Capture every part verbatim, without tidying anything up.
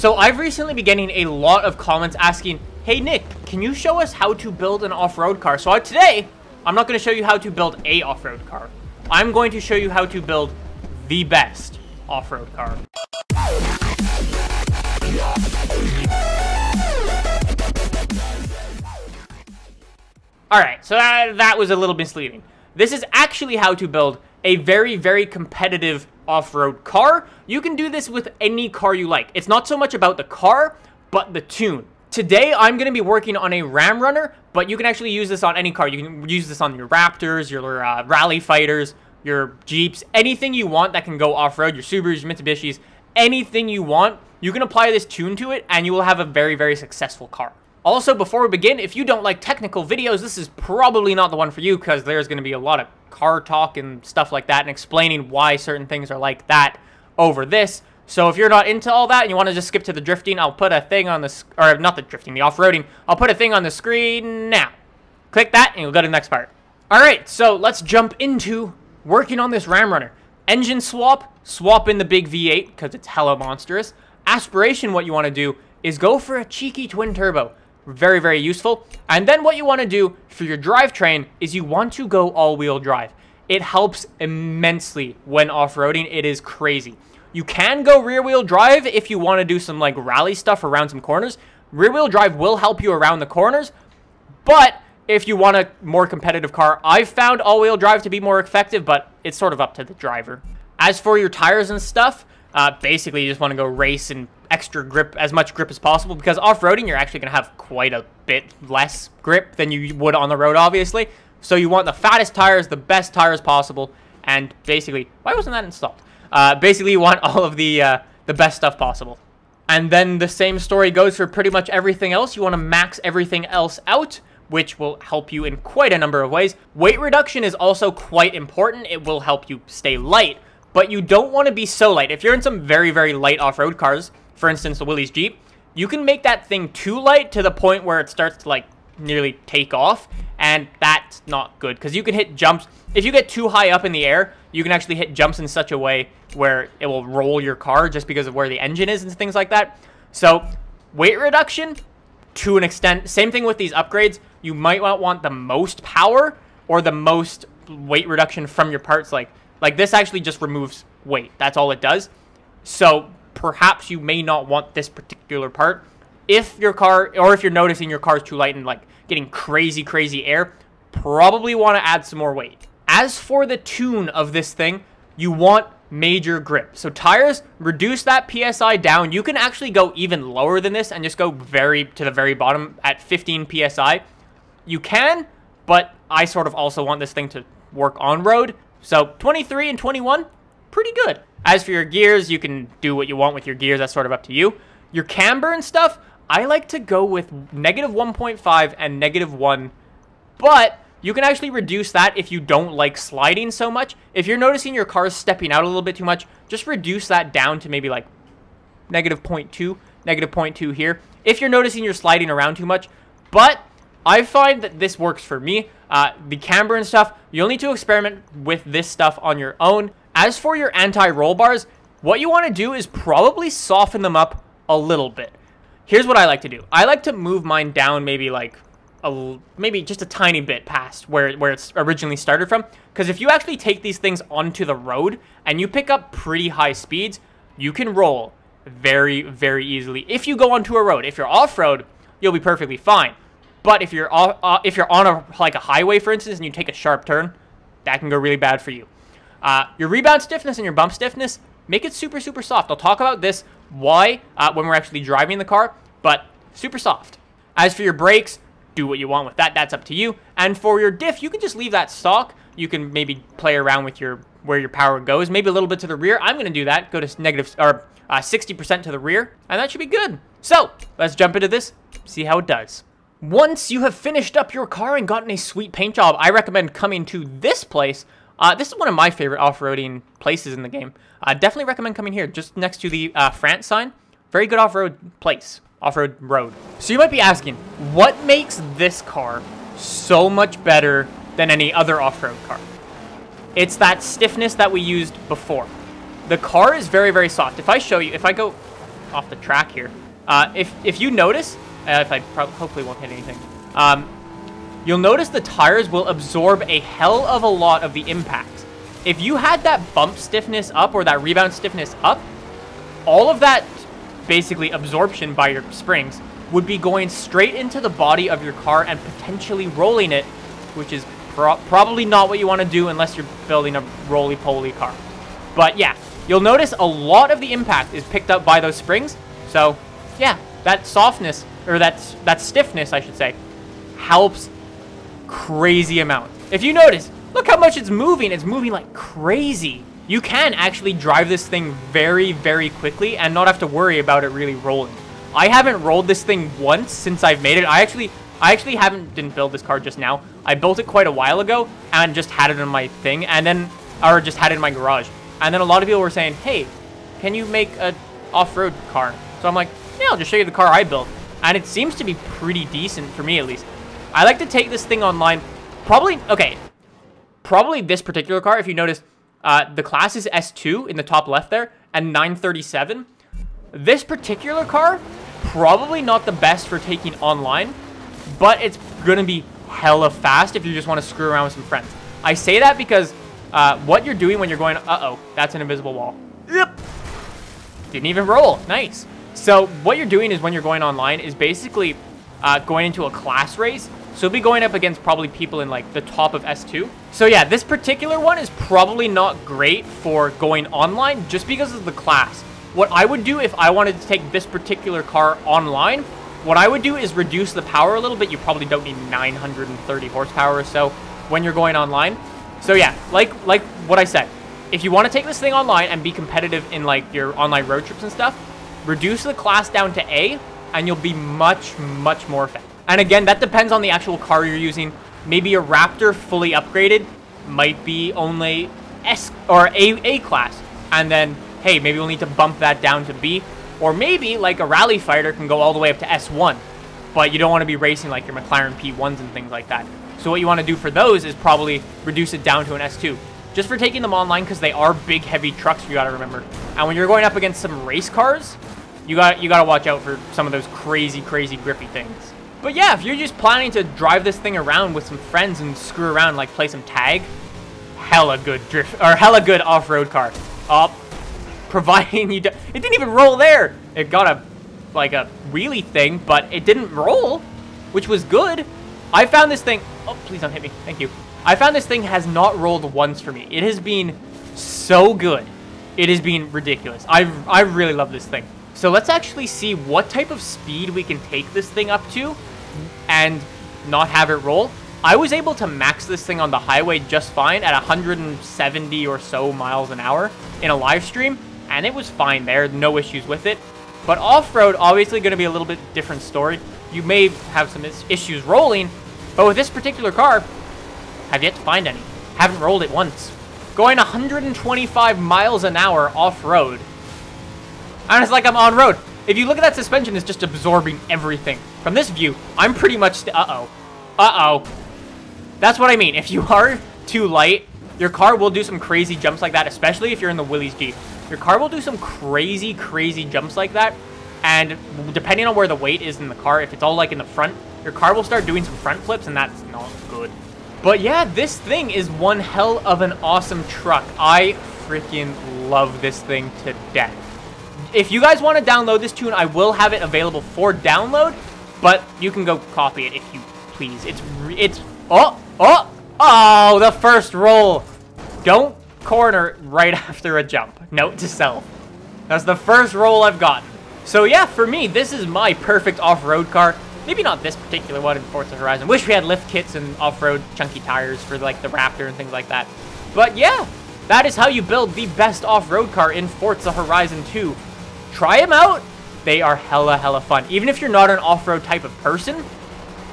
So I've recently been getting a lot of comments asking, hey Nick, can you show us how to build an off-road car? So today, I'm not going to show you how to build a off-road car. I'm going to show you how to build the best off-road car. Alright, so that, that was a little misleading. This is actually how to build a very, very competitive off-road car. You can do this with any car you like. It's not so much about the car, but the tune. Today, I'm going to be working on a Ram Runner, but you can actually use this on any car. You can use this on your Raptors, your uh, Rally Fighters, your Jeeps, anything you want that can go off-road, your Subarus, your Mitsubishis, anything you want. You can apply this tune to it, and you will have a very, very successful car. Also, before we begin, if you don't like technical videos, this is probably not the one for you because there's going to be a lot of car talk and stuff like that and explaining why certain things are like that over this. So if you're not into all that and you want to just skip to the drifting, I'll put a thing on the... Or not the drifting, the off-roading. I'll put a thing on the screen now. Click that and you'll go to the next part. Alright, so let's jump into working on this Ram Runner. Engine swap, swap in the big V eight because it's hella monstrous. Aspiration, what you want to do is go for a cheeky twin turbo. Very, very useful. And then what you want to do for your drivetrain is you want to go all-wheel drive. It helps immensely when off-roading. It is crazy. You can go rear-wheel drive if you want to do some like rally stuff around some corners. Rear-wheel drive will help you around the corners, but if you want a more competitive car, I've found all-wheel drive to be more effective, but it's sort of up to the driver. As for your tires and stuff, uh, basically you just want to go race and extra grip, as much grip as possible, because off-roading you're actually going to have quite a bit less grip than you would on the road, obviously. So you want the fattest tires, the best tires possible, and basically, why wasn't that installed? Uh, basically you want all of the, uh, the best stuff possible. And then the same story goes for pretty much everything else. You want to max everything else out, which will help you in quite a number of ways. Weight reduction is also quite important. It will help you stay light, but you don't want to be so light. If you're in some very, very light off-road cars, for instance, the Willy's Jeep, you can make that thing too light to the point where it starts to like nearly take off, and that's not good because you can hit jumps. If you get too high up in the air, you can actually hit jumps in such a way where it will roll your car just because of where the engine is and things like that. So weight reduction to an extent, same thing with these upgrades. You might not want the most power or the most weight reduction from your parts. Like, like this actually just removes weight. That's all it does. So perhaps you may not want this particular part. If your car, or if you're noticing your car's too light and like getting crazy, crazy air, probably want to add some more weight. As for the tune of this thing, you want major grip. So tires, reduce that P S I down. You can actually go even lower than this and just go very to the very bottom at fifteen P S I. You can, but I sort of also want this thing to work on road. So twenty-three and twenty-one, pretty good. As for your gears, you can do what you want with your gears. That's sort of up to you. Your camber and stuff, I like to go with negative one point five and negative one. But you can actually reduce that if you don't like sliding so much. If you're noticing your car stepping out a little bit too much, just reduce that down to maybe like negative zero point two, negative zero point two here. If you're noticing you're sliding around too much. But I find that this works for me. Uh, the camber and stuff, you'll need to experiment with this stuff on your own. As for your anti-roll bars, what you want to do is probably soften them up a little bit. Here's what I like to do. I like to move mine down maybe like a, maybe just a tiny bit past where, where it's originally started from. Because if you actually take these things onto the road and you pick up pretty high speeds, you can roll very, very easily. If you go onto a road, if you're off-road, you'll be perfectly fine. But if you're, off, uh, if you're on a, like a highway, for instance, and you take a sharp turn, that can go really bad for you. Uh, your rebound stiffness and your bump stiffness, make it super, super soft. I'll talk about this, why, uh, when we're actually driving the car, but super soft. As for your brakes, do what you want with that. That's up to you. And for your diff, you can just leave that stock. You can maybe play around with your where your power goes, maybe a little bit to the rear. I'm going to do that. Go to negative or uh, sixty percent to the rear, and that should be good. So let's jump into this, see how it does. Once you have finished up your car and gotten a sweet paint job, I recommend coming to this place. Uh, this is one of my favorite off-roading places in the game. I uh, definitely recommend coming here, just next to the uh, France sign. Very good off-road place, off-road road. So you might be asking, what makes this car so much better than any other off-road car? It's that stiffness that we used before. The car is very, very soft. If I show you, if I go, off the track here. Uh, if if you notice, uh, if I probably hopefully won't hit anything, um, you'll notice the tires will absorb a hell of a lot of the impact. If you had that bump stiffness up or that rebound stiffness up, all of that basically absorption by your springs would be going straight into the body of your car and potentially rolling it, which is pro probably not what you want to do unless you're building a roly-poly car. But yeah, you'll notice a lot of the impact is picked up by those springs. So yeah, that softness, or that, that stiffness, I should say, helps crazy amount. If you notice, look how much it's moving. It's moving like crazy. You can actually drive this thing very, very quickly and not have to worry about it really rolling. I haven't rolled this thing once since I've made it. I actually I actually haven't didn't build this car just now. I built it quite a while ago and just had it in my thing and then or just had it in my garage. And then a lot of people were saying, "Hey, can you make a off-road car?" So I'm like, "Yeah, I'll just show you the car I built." And it seems to be pretty decent for me at least. I like to take this thing online. Probably okay. Probably this particular car, if you notice, uh, the class is S two in the top left there and nine thirty-seven. This particular car, probably not the best for taking online, but it's going to be hella fast if you just want to screw around with some friends. I say that because uh, what you're doing when you're going, uh-oh, that's an invisible wall. Yep. Didn't even roll. Nice. So what you're doing is when you're going online is basically uh, going into a class race. So you'll be going up against probably people in like the top of S two. So yeah, this particular one is probably not great for going online just because of the class. What I would do if I wanted to take this particular car online, what I would do is reduce the power a little bit. You probably don't need nine hundred thirty horsepower or so when you're going online. So yeah, like like what I said, if you want to take this thing online and be competitive in like your online road trips and stuff, reduce the class down to A and you'll be much, much more effective. And again, that depends on the actual car you're using. Maybe a Raptor fully upgraded might be only S or A, A class, and then hey, maybe we'll need to bump that down to B. Or maybe, like, a Rally Fighter can go all the way up to S one. But you don't want to be racing, like, your McLaren P ones and things like that. So what you want to do for those is probably reduce it down to an S two. Just for taking them online, because they are big, heavy trucks, you got to remember. And when you're going up against some race cars, you got you got to watch out for some of those crazy, crazy grippy things. But yeah, if you're just planning to drive this thing around with some friends and screw around, like, play some tag, hella good drift, or hella good off-road car. Up. Uh, Providing you, it didn't even roll there. It got a, like a wheelie thing, but it didn't roll, which was good. I found this thing, oh, please don't hit me, thank you. I found this thing has not rolled once for me. It has been so good. It has been ridiculous. I, I really love this thing. So let's actually see what type of speed we can take this thing up to and not have it roll. I was able to max this thing on the highway just fine at one hundred seventy or so miles an hour in a live stream. And it was fine there, no issues with it. But off-road, obviously going to be a little bit different story. You may have some issues rolling, but with this particular car, I've yet to find any. Haven't rolled it once. Going one hundred twenty-five miles an hour off-road. And it's like I'm on-road. If you look at that suspension, it's just absorbing everything. From this view, I'm pretty much... Uh-oh. Uh-oh. That's what I mean. If you are too light, your car will do some crazy jumps like that, especially if you're in the Willy's Jeep. Your car will do some crazy, crazy jumps like that. And depending on where the weight is in the car, if it's all like in the front, your car will start doing some front flips and that's not good. But yeah, this thing is one hell of an awesome truck. I freaking love this thing to death. If you guys want to download this tune, I will have it available for download, but you can go copy it if you please. It's, re it's, oh, oh, oh, the first roll. Don't corner right after a jump. Note to self. That's the first roll I've gotten. So yeah, for me, this is my perfect off-road car. Maybe not this particular one in Forza Horizon. Wish we had lift kits and off-road chunky tires for like the Raptor and things like that. But yeah, that is how you build the best off-road car in Forza Horizon two. Try them out. They are hella, hella fun. Even if you're not an off-road type of person,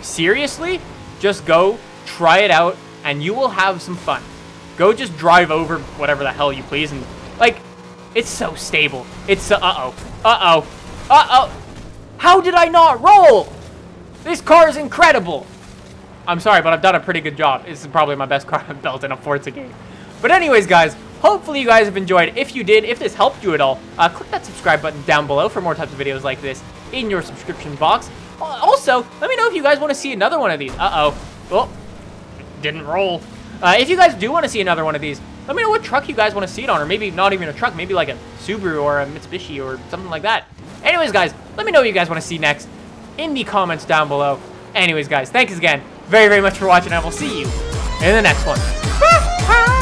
seriously, just go try it out and you will have some fun. Go just drive over whatever the hell you please. And, like, it's so stable. It's so, uh-oh. Uh-oh. Uh-oh. How did I not roll? This car is incredible. I'm sorry, but I've done a pretty good job. This is probably my best car I've built in a Forza game. But anyways, guys, Hopefully you guys have enjoyed. If you did, if this helped you at all, uh, click that subscribe button down below for more types of videos like this in your subscription box. Also, let me know if you guys want to see another one of these. Uh-oh. Well, it didn't roll. Uh, if you guys do want to see another one of these, let me know what truck you guys want to see it on, or maybe not even a truck, maybe like a Subaru or a Mitsubishi or something like that. Anyways, guys, let me know what you guys want to see next in the comments down below. Anyways, guys, thanks again very, very much for watching, and I will see you in the next one.